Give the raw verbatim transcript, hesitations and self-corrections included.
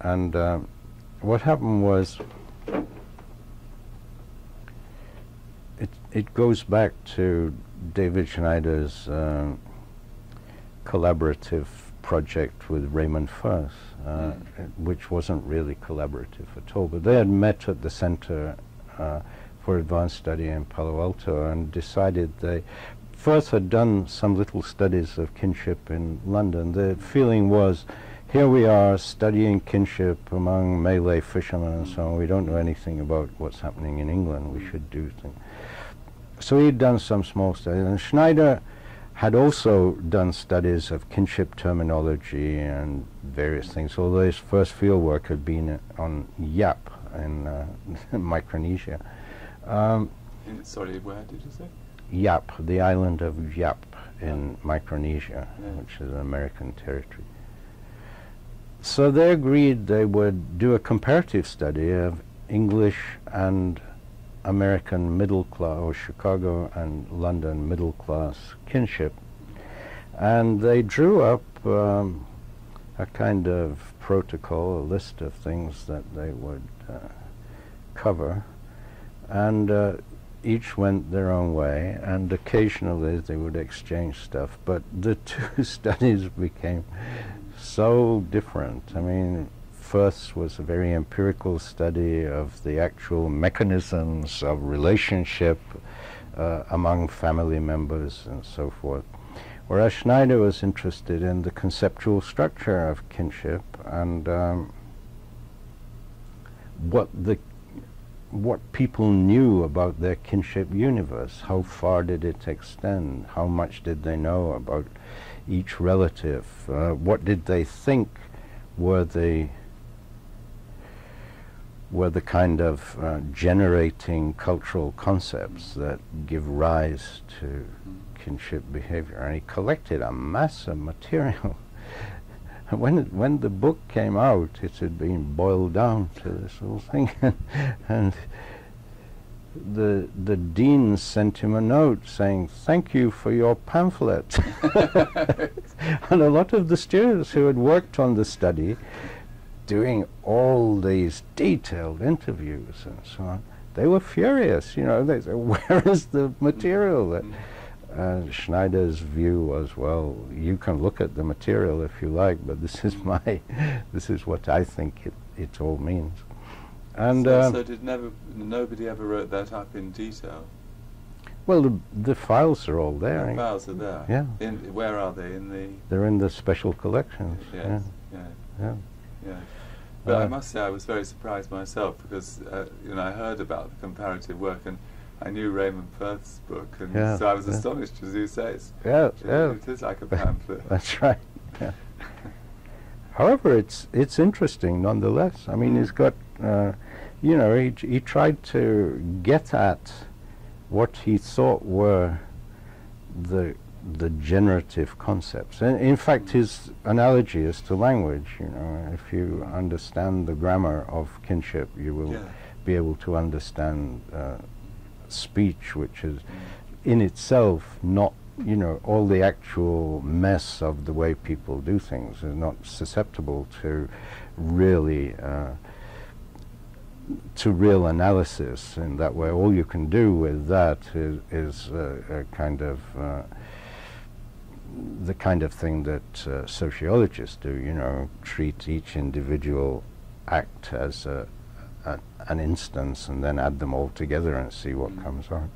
And uh, what happened was, it, it goes back to David Schneider's uh, collaborative project with Raymond Firth, uh, which wasn't really collaborative at all, but they had met at the Center uh, for Advanced Study in Palo Alto and decided they, Firth had done some little studies of kinship in London. The feeling was, here we are studying kinship among Malay fishermen and so on. We don't know anything about what's happening in England. We should do things. So he'd done some small studies, and Schneider had also done studies of kinship terminology and various things, although his first field work had been on Yap in uh, Micronesia. Um, in, sorry, where did you say? Yap, the island of Yap in Micronesia, yeah. Which is an American territory. So they agreed they would do a comparative study of English and American middle class, or Chicago and London middle class kinship. And they drew up um, a kind of protocol, a list of things that they would uh, cover. And uh, each went their own way, and occasionally they would exchange stuff. But the two studies became so different. I mean, Firth's was a very empirical study of the actual mechanisms of relationship uh, among family members and so forth, whereas Schneider was interested in the conceptual structure of kinship and um, what the what people knew about their kinship universe. How far did it extend? How much did they know about each relative? Uh, what did they think were the were the kind of uh, generating cultural concepts that give rise to kinship behavior? And he collected a mass of material. And when, it, when the book came out, it had been boiled down to this whole thing. And the, the dean sent him a note saying, "Thank you for your pamphlet." And a lot of the students who had worked on the study, doing all these detailed interviews and so on, they were furious. You know, they said, "Where is the material?" Uh, Schneider's view was, "Well, you can look at the material if you like, but this is my, this is what I think it, it all means." And so, um, so did never nobody ever wrote that up in detail? Well, the, the files are all there. The files are there. Yeah. In, where are they? In the. They're in the special collections. Yes. Yeah. Yeah. yeah. yeah. But uh, I must say I was very surprised myself, because uh, you know, I heard about the comparative work and I knew Raymond Firth's book, and yeah, so I was yeah. astonished, as you say. It's, yeah, yeah. It is like a pamphlet. That's right. Yeah. However, it's it's interesting nonetheless. I mean, he's got, uh, you know, he he tried to get at what he thought were the the generative concepts. And in fact, his analogy is to language. You know, if you understand the grammar of kinship, you will yeah. be able to understand uh, speech, which is in itself not, you know, all the actual mess of the way people do things is not susceptible to really uh, to real analysis in that way. All you can do with that is, is uh, a kind of uh, the kind of thing that uh, sociologists do, you know, treat each individual act as a, a, an instance and then add them all together and see what mm-hmm. comes out.